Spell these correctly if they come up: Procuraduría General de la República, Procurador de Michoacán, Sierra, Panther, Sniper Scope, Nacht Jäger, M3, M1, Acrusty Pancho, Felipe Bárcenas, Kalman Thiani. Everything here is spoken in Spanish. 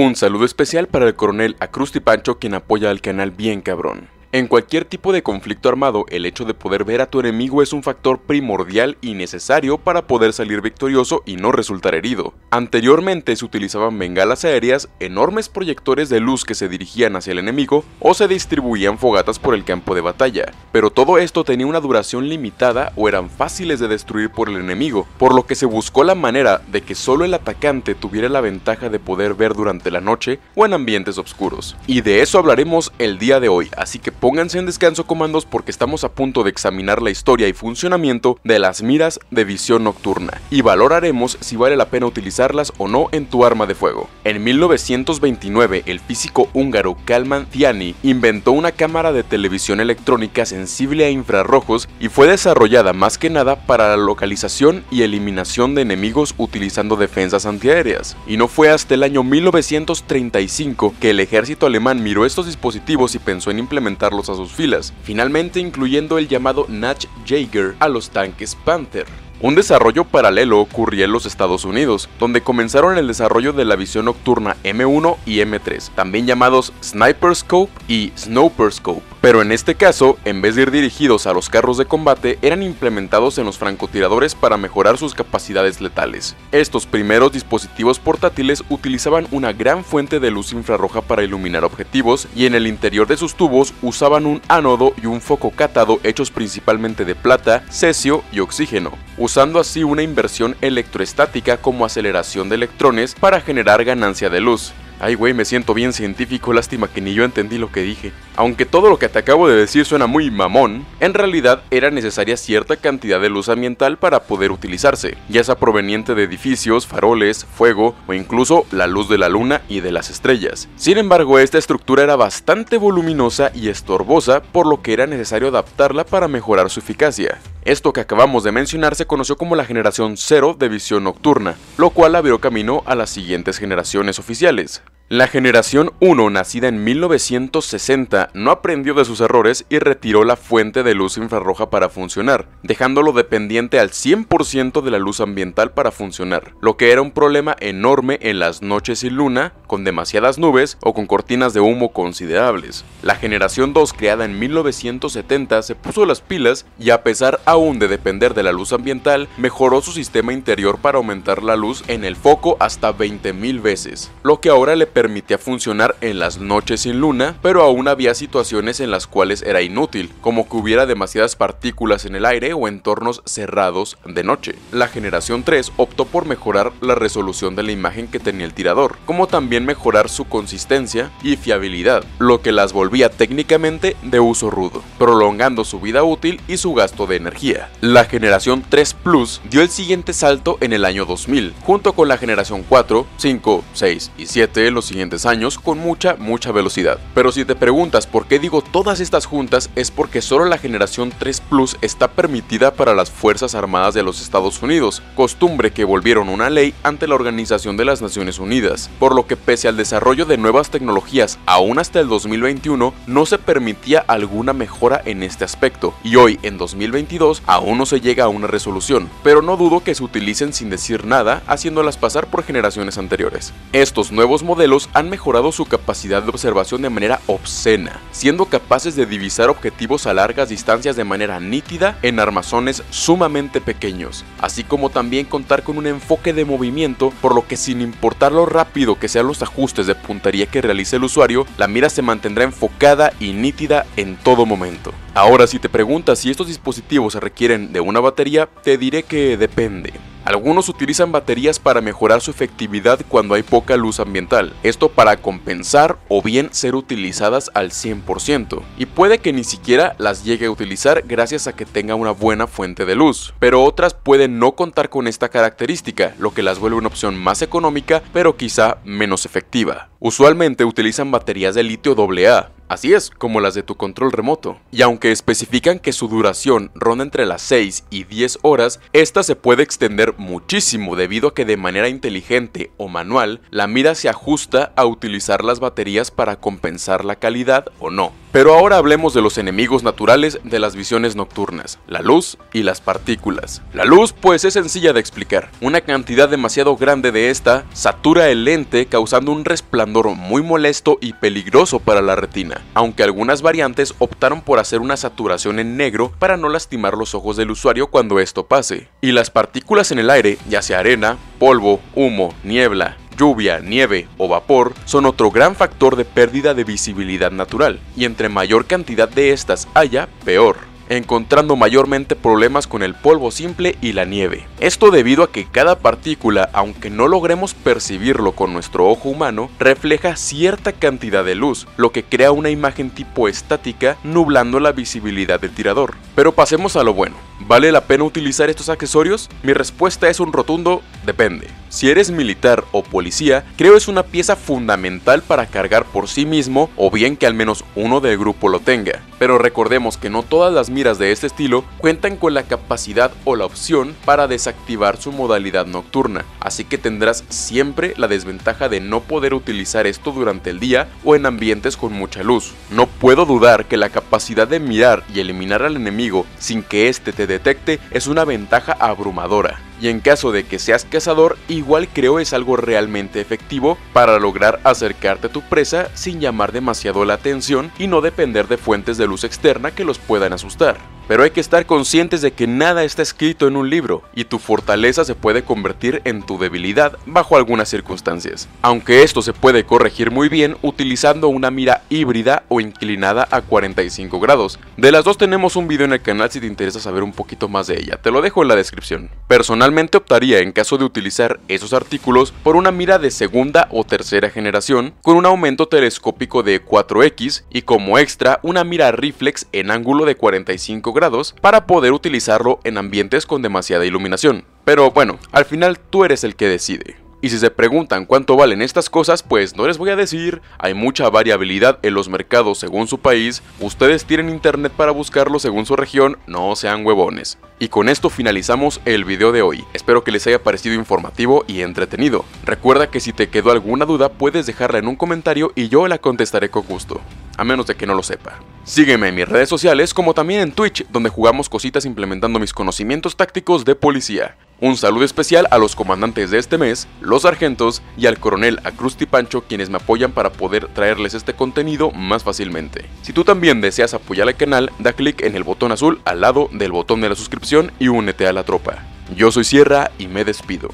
Un saludo especial para el coronel Acrusty Pancho, quien apoya al canal bien cabrón. En cualquier tipo de conflicto armado, el hecho de poder ver a tu enemigo es un factor primordial y necesario para poder salir victorioso y no resultar herido. Anteriormente se utilizaban bengalas aéreas, enormes proyectores de luz que se dirigían hacia el enemigo o se distribuían fogatas por el campo de batalla, pero todo esto tenía una duración limitada o eran fáciles de destruir por el enemigo, por lo que se buscó la manera de que solo el atacante tuviera la ventaja de poder ver durante la noche o en ambientes oscuros. Y de eso hablaremos el día de hoy, así que pónganse en descanso, comandos, porque estamos a punto de examinar la historia y funcionamiento de las miras de visión nocturna y valoraremos si vale la pena utilizarlas o no en tu arma de fuego. En 1929, el físico húngaro Kalman Thiani inventó una cámara de televisión electrónica sensible a infrarrojos y fue desarrollada más que nada para la localización y eliminación de enemigos utilizando defensas antiaéreas. Y no fue hasta el año 1935 que el ejército alemán miró estos dispositivos y pensó en implementar a sus filas, finalmente incluyendo el llamado Nacht Jäger a los tanques Panther. Un desarrollo paralelo ocurría en los Estados Unidos, donde comenzaron el desarrollo de la visión nocturna M1 y M3, también llamados Sniper Scope y Sniper Scope, pero en este caso, en vez de ir dirigidos a los carros de combate, eran implementados en los francotiradores para mejorar sus capacidades letales. Estos primeros dispositivos portátiles utilizaban una gran fuente de luz infrarroja para iluminar objetivos y en el interior de sus tubos usaban un ánodo y un foco cátodo hechos principalmente de plata, cesio y oxígeno, usando así una inversión electroestática como aceleración de electrones para generar ganancia de luz. Ay güey, me siento bien científico, lástima que ni yo entendí lo que dije. Aunque todo lo que te acabo de decir suena muy mamón, en realidad era necesaria cierta cantidad de luz ambiental para poder utilizarse, ya sea proveniente de edificios, faroles, fuego o incluso la luz de la luna y de las estrellas. Sin embargo, esta estructura era bastante voluminosa y estorbosa, por lo que era necesario adaptarla para mejorar su eficacia. Esto que acabamos de mencionar se conoció como la generación 0 de visión nocturna, lo cual abrió camino a las siguientes generaciones oficiales. La generación 1, nacida en 1960, no aprendió de sus errores y retiró la fuente de luz infrarroja para funcionar, dejándolo dependiente al 100% de la luz ambiental para funcionar, lo que era un problema enorme en las noches sin luna, con demasiadas nubes o con cortinas de humo considerables. La generación 2, creada en 1970, se puso las pilas y, a pesar aún de depender de la luz ambiental, mejoró su sistema interior para aumentar la luz en el foco hasta 20.000 veces, lo que ahora le permitía funcionar en las noches sin luna, pero aún había situaciones en las cuales era inútil, como que hubiera demasiadas partículas en el aire o entornos cerrados de noche. La generación 3 optó por mejorar la resolución de la imagen que tenía el tirador, como también mejorar su consistencia y fiabilidad, lo que las volvía técnicamente de uso rudo, prolongando su vida útil y su gasto de energía. La generación 3 Plus dio el siguiente salto en el año 2000, junto con la generación 4, 5, 6 y 7 los siguientes años con mucha velocidad. Pero si te preguntas por qué digo todas estas juntas, es porque solo la generación 3 Plus está permitida para las Fuerzas Armadas de los Estados Unidos, costumbre que volvieron una ley ante la Organización de las Naciones Unidas, por lo que pese al desarrollo de nuevas tecnologías aún hasta el 2021 no se permitía alguna mejora en este aspecto, y hoy en 2022 aún no se llega a una resolución, pero no dudo que se utilicen sin decir nada, haciéndolas pasar por generaciones anteriores. Estos nuevos modelos han mejorado su capacidad de observación de manera obscena, siendo capaces de divisar objetivos a largas distancias de manera nítida en armazones sumamente pequeños, así como también contar con un enfoque de movimiento, por lo que sin importar lo rápido que sean los ajustes de puntería que realice el usuario, la mira se mantendrá enfocada y nítida en todo momento. Ahora, si te preguntas si estos dispositivos se requieren de una batería, te diré que depende. Algunos utilizan baterías para mejorar su efectividad cuando hay poca luz ambiental, esto para compensar o bien ser utilizadas al 100%, y puede que ni siquiera las llegue a utilizar gracias a que tenga una buena fuente de luz, pero otras pueden no contar con esta característica, lo que las vuelve una opción más económica, pero quizá menos efectiva. Usualmente utilizan baterías de litio AA, así es, como las de tu control remoto. Y aunque especifican que su duración ronda entre las 6 y 10 horas, esta se puede extender muchísimo debido a que de manera inteligente o manual, la mira se ajusta a utilizar las baterías para compensar la calidad o no. Pero ahora hablemos de los enemigos naturales de las visiones nocturnas, la luz y las partículas. La luz pues es sencilla de explicar, una cantidad demasiado grande de esta satura el lente causando un resplandor muy molesto y peligroso para la retina, aunque algunas variantes optaron por hacer una saturación en negro para no lastimar los ojos del usuario cuando esto pase. Y las partículas en el aire, ya sea arena, polvo, humo, niebla, lluvia, nieve o vapor son otro gran factor de pérdida de visibilidad natural, y entre mayor cantidad de estas haya, peor, encontrando mayormente problemas con el polvo simple y la nieve. Esto debido a que cada partícula, aunque no logremos percibirlo con nuestro ojo humano, refleja cierta cantidad de luz, lo que crea una imagen tipo estática, nublando la visibilidad del tirador. Pero pasemos a lo bueno. ¿Vale la pena utilizar estos accesorios? Mi respuesta es un rotundo depende. Si eres militar o policía, creo es una pieza fundamental para cargar por sí mismo, o bien que al menos uno del grupo lo tenga. Pero recordemos que no todas las miras de este estilo cuentan con la capacidad o la opción para desactivar su modalidad nocturna, así que tendrás siempre la desventaja de no poder utilizar esto durante el día o en ambientes con mucha luz. No puedo dudar que la capacidad de mirar y eliminar al enemigo sin que éste te detecte es una ventaja abrumadora. Y en caso de que seas cazador, igual creo es algo realmente efectivo para lograr acercarte a tu presa sin llamar demasiado la atención y no depender de fuentes de luz externa que los puedan asustar. Pero hay que estar conscientes de que nada está escrito en un libro, y tu fortaleza se puede convertir en tu debilidad bajo algunas circunstancias. Aunque esto se puede corregir muy bien utilizando una mira híbrida o inclinada a 45 grados. De las dos tenemos un video en el canal si te interesa saber un poquito más de ella, te lo dejo en la descripción. Personalmente optaría, en caso de utilizar esos artículos, por una mira de segunda o tercera generación, con un aumento telescópico de 4x y como extra una mira reflex en ángulo de 45 grados. Para poder utilizarlo en ambientes con demasiada iluminación. Pero bueno, al final tú eres el que decide. Y si se preguntan cuánto valen estas cosas, pues no les voy a decir, hay mucha variabilidad en los mercados según su país, ustedes tienen internet para buscarlo según su región, no sean huevones. Y con esto finalizamos el video de hoy, espero que les haya parecido informativo y entretenido. Recuerda que si te quedó alguna duda puedes dejarla en un comentario y yo la contestaré con gusto, a menos de que no lo sepa. Sígueme en mis redes sociales como también en Twitch, donde jugamos cositas implementando mis conocimientos tácticos de policía. Un saludo especial a los comandantes de este mes, los sargentos y al coronel Acrusty Pancho, quienes me apoyan para poder traerles este contenido más fácilmente. Si tú también deseas apoyar al canal, da clic en el botón azul al lado del botón de la suscripción y únete a la tropa. Yo soy Sierra y me despido.